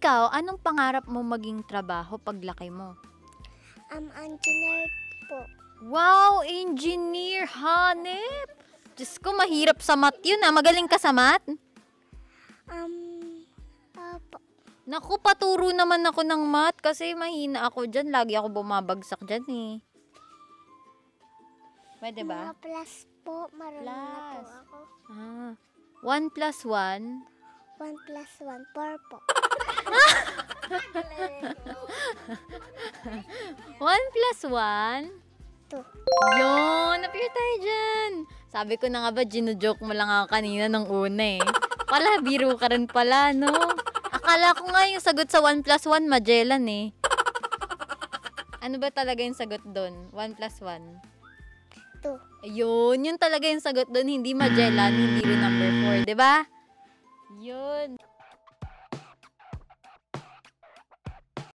Ikaw, anong pangarap mo maging trabaho paglaki mo? Engineer po. Wow, engineer, hanep! Diyos ko, mahirap sa math yun ah. Magaling ka sa math? Po. Naku, paturo naman ako ng math kasi mahina ako dyan. Lagi ako bumabagsak dyan eh. Pwede ba? Mga plus po, marunong na po ako. Ah, 1 plus 1? 1 plus 1, 4 po. 1 plus 1? 2. Yun, na-peer tayo dyan. Sabi ko na nga ba, ginujoke mo lang ako kanina ng una eh. Pala, biro ka rin pala, no? Akala ko nga yung sagot sa 1 plus 1, Magellan eh. Ano ba talaga yung sagot doon? 1 plus 1? 2. Ayun, yun talaga yung sagot doon. Hindi Magellan, hindi rin number 4, di ba? Yun.